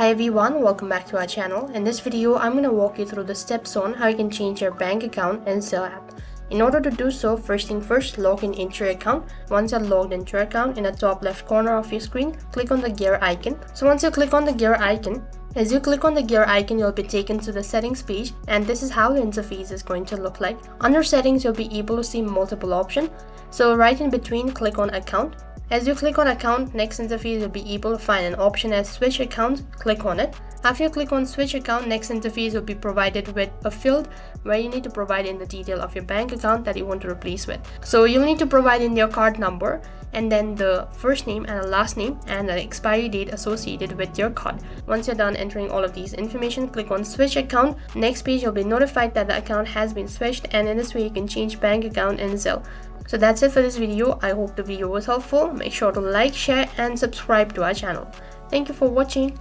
Hi everyone, welcome back to our channel. In this video, I'm going to walk you through the steps on how you can change your bank account in Zelle app. In order to do so, first thing first, log in into your account. Once you're logged into your account, in the top left corner of your screen, click on the gear icon. So once you click on the gear icon, as you click on the gear icon, you'll be taken to the settings page, and this is how the interface is going to look like. Under settings, you'll be able to see multiple options. So right in between, click on account. As you click on account, next interface will be able to find an option as switch account, click on it. After you click on switch account, next interface will be provided with a field where you need to provide in the detail of your bank account that you want to replace with. So you'll need to provide in your card number and then the first name and the last name and the expiry date associated with your card. Once you're done entering all of these information, click on switch account. Next page, you'll be notified that the account has been switched, and in this way you can change bank account in Zelle. So that's it for this video. I hope the video was helpful. Make sure to like, share and subscribe to our channel. Thank you for watching.